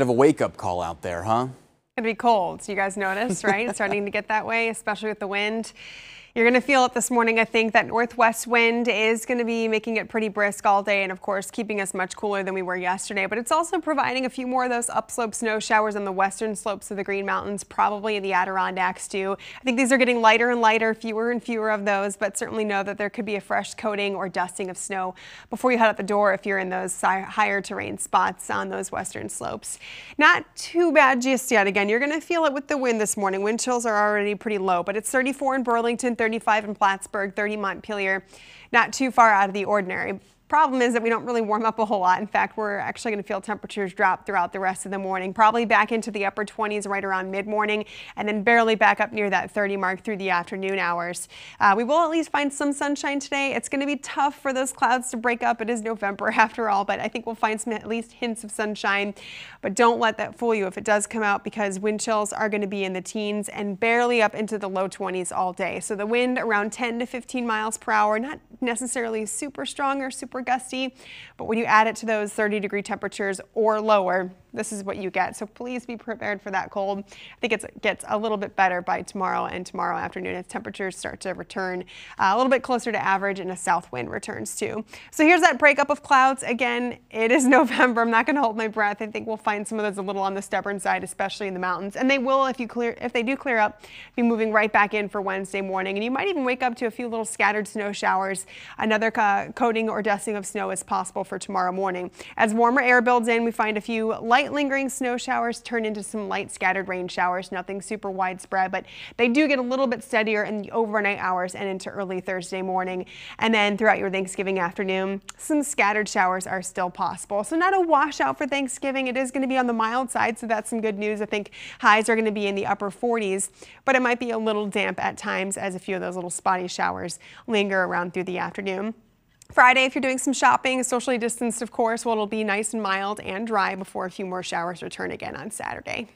Bit of a wake-up call out there, huh? It's gonna be cold. You guys notice, right? It's starting to get that way, especially with the wind. You're going to feel it this morning. I think that northwest wind is going to be making it pretty brisk all day and, of course, keeping us much cooler than we were yesterday. But it's also providing a few more of those upslope snow showers on the western slopes of the Green Mountains, probably in the Adirondacks, too. I think these are getting lighter and lighter, fewer and fewer of those, but certainly know that there could be a fresh coating or dusting of snow before you head out the door if you're in those higher terrain spots on those western slopes. Not too bad just yet. Again, you're going to feel it with the wind this morning. Wind chills are already pretty low, but it's 34 in Burlington, 35 in Plattsburgh, 30 Montpelier, not too far out of the ordinary. Problem is that we don't really warm up a whole lot. In fact, we're actually going to feel temperatures drop throughout the rest of the morning, probably back into the upper 20s right around mid-morning, and then barely back up near that 30 mark through the afternoon hours. We will at least find some sunshine today. It's going to be tough for those clouds to break up. It is November after all, but I think we'll find some at least hints of sunshine. But don't let that fool you if it does come out, because wind chills are going to be in the teens and barely up into the low 20s all day. So the wind around 10 to 15 miles per hour, not necessarily super strong or super gusty, but when you add it to those 30-degree temperatures or lower, this is what you get. So please be prepared for that cold. I think it gets a little bit better by tomorrow and tomorrow afternoon as temperatures start to return a little bit closer to average and a south wind returns too. So here's that breakup of clouds. Again, it is November. I'm not going to hold my breath. I think we'll find some of those a little on the stubborn side, especially in the mountains. And they will, if they do clear up, be moving right back in for Wednesday morning. And you might even wake up to a few little scattered snow showers. Another coating or dusting of snow is possible for tomorrow morning. As warmer air builds in, we find a few light lingering snow showers turn into some light scattered rain showers, nothing super widespread, but they do get a little bit steadier in the overnight hours and into early Thursday morning. And then throughout your Thanksgiving afternoon, some scattered showers are still possible. So not a washout for Thanksgiving. It is going to be on the mild side, so that's some good news. I think highs are going to be in the upper 40s, but it might be a little damp at times as a few of those little spotty showers linger around through the afternoon. Friday, if you're doing some shopping, socially distanced, of course, well, it'll be nice and mild and dry before a few more showers return again on Saturday.